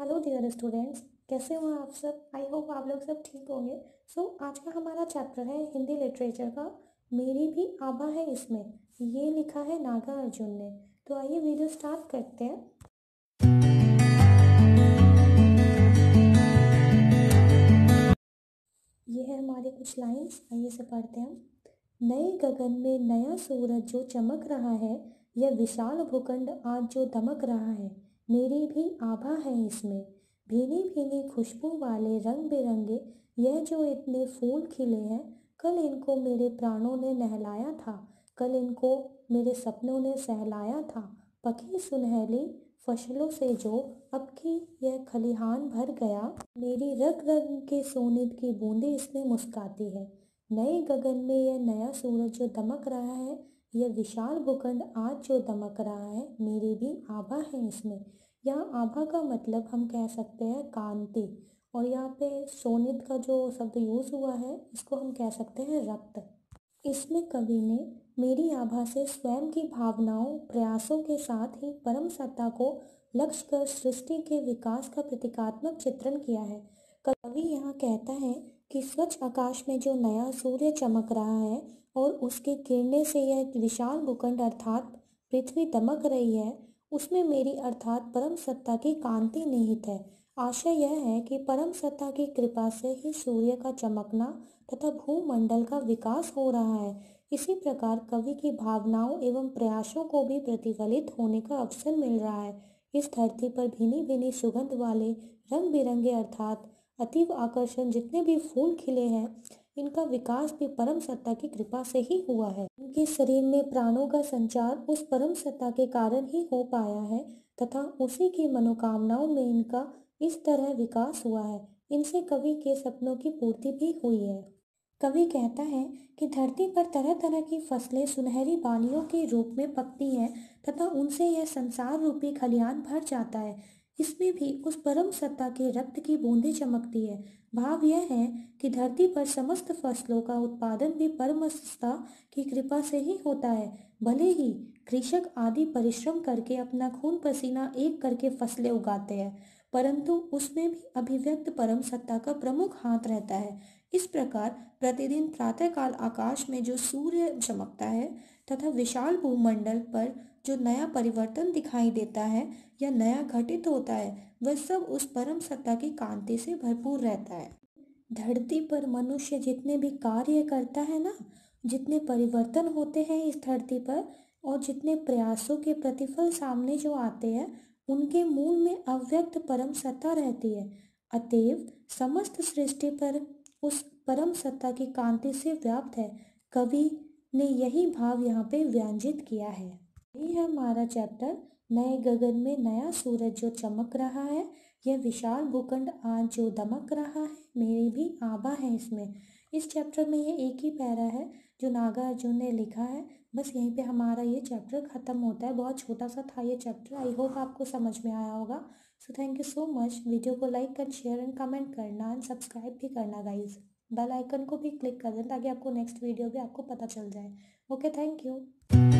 Hello dear students, कैसे हो आप सब। आई होप आप लोग सब ठीक होंगे। सो आज का हमारा चैप्टर है हिंदी लिटरेचर का मेरी भी आभा है इसमें। ये लिखा है नागार्जुन ने। तो आइए वीडियो स्टार्ट करते हैं। ये है हमारे कुछ लाइन्स, आइए से पढ़ते हैं। नए गगन में नया सूरज जो चमक रहा है, यह विशाल भूखंड आज जो दमक रहा है, मेरी भी आभा है इसमें। भीनी भीनी खुशबू वाले रंग बिरंगे यह जो इतने फूल खिले हैं, कल इनको मेरे प्राणों ने नहलाया था, कल इनको मेरे सपनों ने सहलाया था। पकी सुनहली फसलों से जो अब की यह खलिहान भर गया, मेरी रग रग के सोने की बूंदें इसमें मुस्काती है। नए गगन में यह नया सूरज जो दमक रहा है, यह विशाल भूखंड आज जो दमक रहा है, मेरी भी आभा है इसमें। यहाँ आभा का मतलब हम कह सकते हैं कांति, और यहाँ पे सोनित का जो शब्द यूज़ हुआ है इसको हम कह सकते हैं रक्त। इसमें कवि ने मेरी आभा से स्वयं की भावनाओं प्रयासों के साथ ही परम सत्ता को लक्ष्य कर सृष्टि के विकास का प्रतीकात्मक चित्रण किया है। कवि यहाँ कहता है कि स्वच्छ आकाश में जो नया सूर्य चमक रहा है और उसकी किरणें से यह विशाल भूखंड अर्थात पृथ्वी दमक रही है, उसमें मेरी अर्थात परम सत्ता की कांति निहित है। आशय यह है कि परम सत्ता की कृपा से ही सूर्य का चमकना तथा भूमंडल का विकास हो रहा है। इसी प्रकार कवि की भावनाओं एवं प्रयासों को भी प्रतिफलित होने का अवसर मिल रहा है। इस धरती पर भीनी भीनी सुगंध वाले रंग बिरंगे अर्थात अतीव आकर्षण जितने भी फूल खिले हैं, इनका विकास भी परम सत्ता की कृपा से ही हुआ है। इनके शरीर में प्राणों का संचार उस परम सत्ता के कारण ही हो पाया है तथा उसी की मनोकामनाओं में इनका इस तरह विकास हुआ है। इनसे कवि के सपनों की पूर्ति भी हुई है। कवि कहता है कि धरती पर तरह तरह की फसलें सुनहरी बालियों के रूप में पकती हैं तथा उनसे यह संसार रूपी खलिहान भर जाता है। इसमें भी उस परम सत्ता के रक्त की बूंदें चमकती है। भाव यह है कि धरती पर समस्त फसलों का उत्पादन भी परम सत्ता की कृपा से ही होता है। भले ही कृषक आदि परिश्रम करके अपना खून पसीना एक करके फसलें उगाते हैं, परंतु उसमें भी अभिव्यक्त परम सत्ता का प्रमुख हाथ रहता है। इस प्रकार प्रतिदिन प्रातःकाल आकाश में जो सूर्य चमकता है तथा विशाल भूमंडल पर जो नया परिवर्तन दिखाई देता है या नया घटित होता है, वह सब उस परम सत्ता की कांति से भरपूर रहता है। धरती पर मनुष्य जितने भी कार्य करता है ना, जितने परिवर्तन होते हैं इस धरती पर और जितने प्रयासों के प्रतिफल सामने जो आते हैं, उनके मूल में अव्यक्त परम सत्ता रहती है। अतएव समस्त सृष्टि पर उस परम सत्ता की कांति से व्याप्त है। कवि ने यही भाव यहाँ पे व्यंजित किया है। यही है हमारा चैप्टर, नए गगन में नया सूरज जो चमक रहा है, यह विशाल भूखंड आज जो दमक रहा है, मेरी भी आभा है इसमें। इस चैप्टर में ये एक ही पैरा है जो नागार्जुन ने लिखा है। बस यहीं पे हमारा ये चैप्टर ख़त्म होता है। बहुत छोटा सा था ये चैप्टर। आई होप आपको समझ में आया होगा। So thank you so much. Video को like and share and comment करना एंड सब्सक्राइब भी करना गाइज। बेल आइकन को भी क्लिक कर दें ताकि आपको नेक्स्ट वीडियो भी आपको पता चल जाए। Okay, thank you.